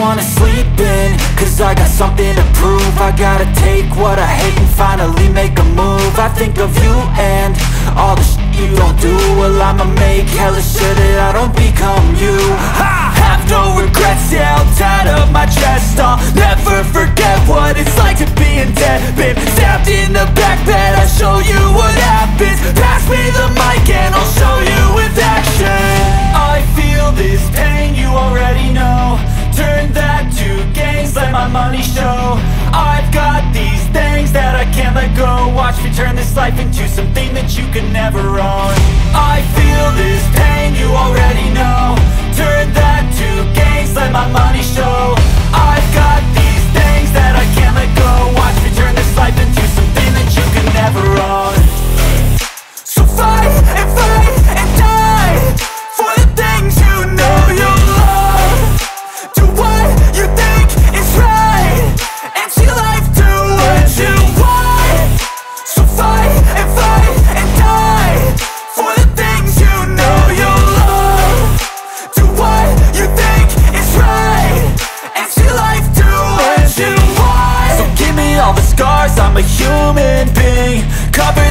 wanna sleep in, cause I got something to prove. I gotta take what I hate and finally make a move. I think of you and all the shit you don't do. Well, I'ma make hella sure that I don't become you. I have no regrets, yeah, all tied up my chest. I'll never forget what it's like to be in debt. Been stabbed in the back bed, I'll show you what happens. Pass me the mic and I'll show you with action. I feel this pain, you already know. Turn that to gains, let my money show. I've got these things that I can't let go. Watch me turn this life into something that you can never own. I feel this pain, you already know. Turn that to gains, let my money show. I've got these things that I can't let go. Watch me turn this life into something that you can never own. So fight and fight and die for the things you know you love. Do what you think is right and see life do what you want. So fight and die for the things you know you love. Do what you think is right and see life do what you want. So give me all the scars, I'm a human being. Cover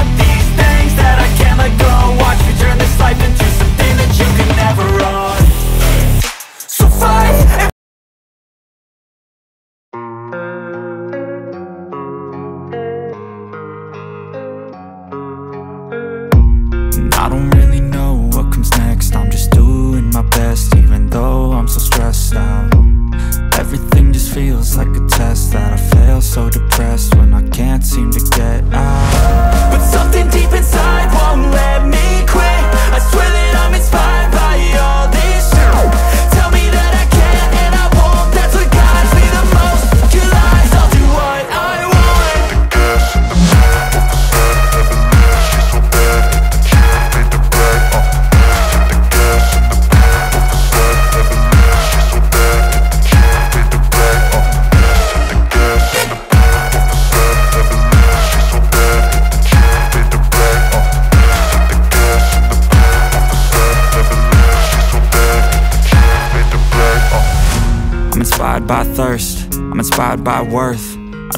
these things that I can't let go. Watch me turn this life into something that you can never own. So fight and I don't really know what comes next. I'm just doing my best, even though I'm so stressed out. Everything just feels like a test that I fail, so depressed when I can't seem to get out. But something deep inside won't let me quit. I swear that I'm inspired by all this shit. Tell me that I can and I won't, that's what guides me the most. You lies, I'll do what I want. The gas in the mirror, off the side, never knew she's so bad. The chick made the right off the best. The gas in the mirror, off the side, never knew she's so bad. The chick made the right off the best. The gas in the mirror, off the side, never knew she's so bad. I'm inspired by thirst, I'm inspired by worth. I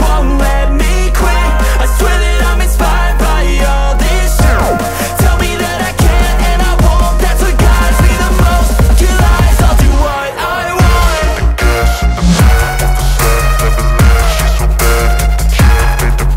won't let me quit. I swear that I'm inspired by all this shit. Tell me that I can and I won't, that's what guides me the most. You lies, I'll do what I want. The gas in the mirror, off the side, never knew she's so bad.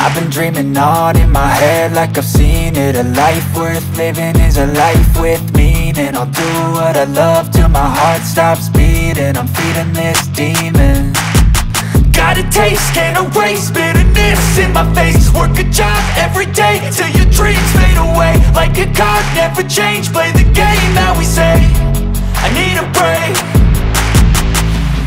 I've been dreaming on in my head like I've seen it. A life worth living is a life with meaning. I'll do what I love till my heart stops beating. I'm feeding this demon. Got a taste, can't erase bitterness in my face. Work a job every day till your dreams fade away. Like a card, never change, play the game that we say. I need a break.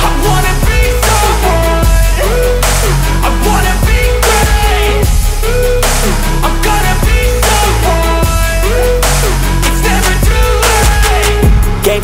I wanna be. Game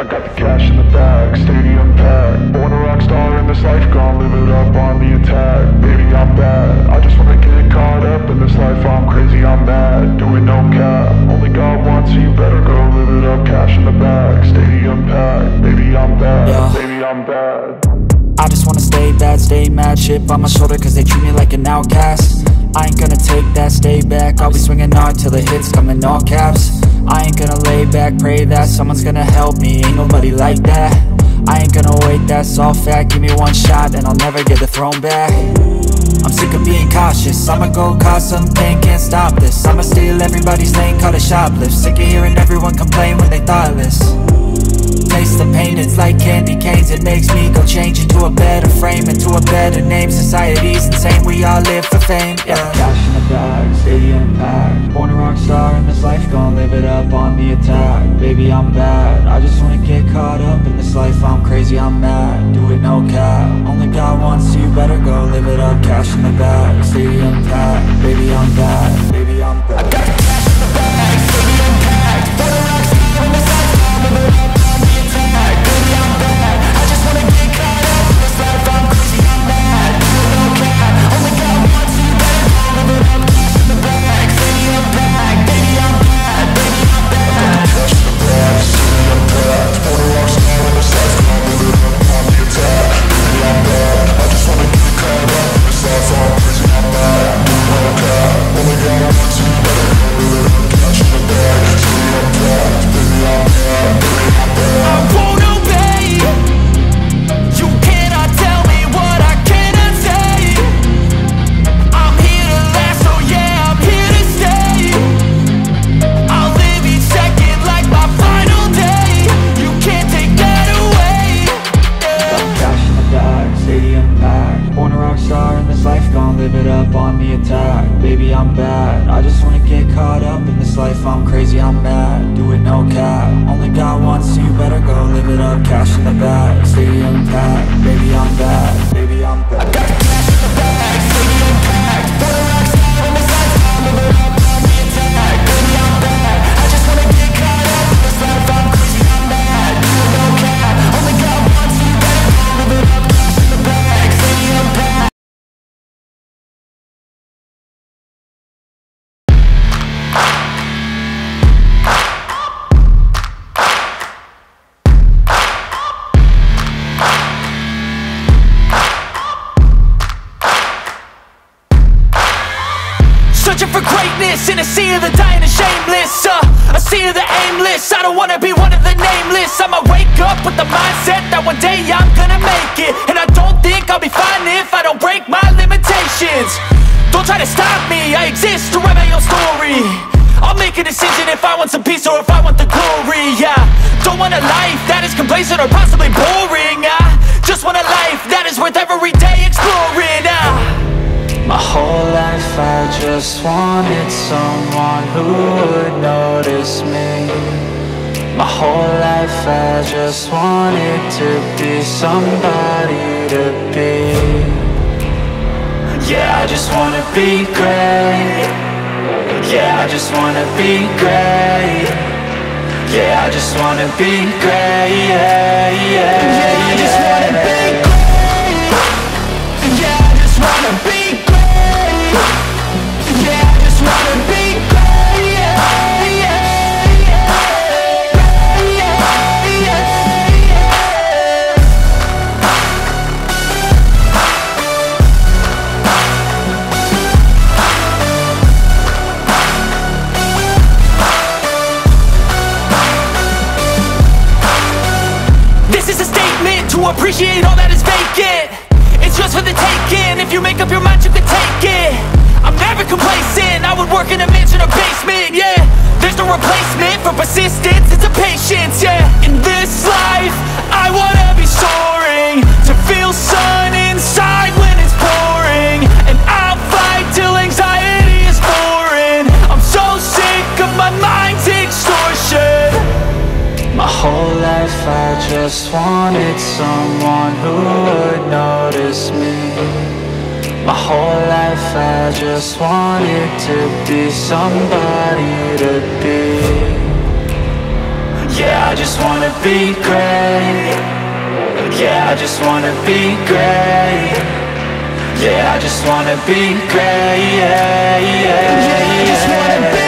I got the cash in the bag, stadium packed. Born a rock star in this life, gone live it up on the attack. Baby, I'm bad, I just wanna get caught up in this life. I'm crazy, I'm mad, doing no cap. Only God wants you, better go live it up. Cash in the bag, stadium packed. Baby, I'm bad, yeah. Baby, I'm bad. I just wanna stay bad, stay mad. Chip on my shoulder cause they treat me like an outcast. I ain't gonna take that, stay back. I'll be swinging hard till the hits come in all caps. I ain't gonna lay back, pray that someone's gonna help me, ain't nobody like that. I ain't gonna wait, that's all fact. Give me one shot and I'll never get the throne back. I'm sick of being cautious, I'ma go cause something, can't stop this. I'ma steal everybody's lane, call it shoplift. Sick of hearing everyone complain when they thoughtless. Taste the pain, it's like candy canes. It makes me go change into a better frame, into a better name. Society's insane, we all live for fame, yeah. Cash in the bag, stadium packed. Born a rock star in this life, gon' live it up on the attack. Baby, I'm bad, I just wanna get caught up in this life. I'm crazy, I'm mad, do it no cap. Only God wants you, better go live it up. Cash in the bag, stadium packed. Baby, I'm bad, baby, I'm bad. I got the cash in the bag, stadium packed. Born a rock star in this life, gon' live it up. For greatness in a sea of the dying and shameless, a sea of the aimless. I don't wanna be one of the nameless. I'ma wake up with the mindset that one day I'm gonna make it, and I don't think I'll be fine if I don't break my limitations. Don't try to stop me, I exist to write my own story. I'll make a decision if I want some peace or if I want the glory, yeah. Don't want a life that is complacent or possibly boring. I just want a life that is worth every day exploring. My whole life I just wanted someone who would notice me. My whole life I just wanted to be somebody to be. Yeah, I just wanna be great. Yeah, I just wanna be great. Yeah, I just wanna be great. Yeah, I just wanna be great. Yeah, I just wanna be great. Yeah, I just wanna be great. Appreciate all that is vacant. It's just for the taking. If you make up your mind, you can take it. I'm never complacent. I would work in a mansion or basement, yeah. There's no replacement for persistence. It's a patience, yeah. In this life, I wanna be soaring, to feel sun inside when it's pouring. And I'll fight till anxiety is foreign. I'm so sick of my mind's extortion. My whole life I just wanted someone who would notice me. My whole life I just wanted to be somebody to be. Yeah, I just wanna be great. Yeah, I just wanna be great. Yeah, I just wanna be great. Yeah, I just wanna be.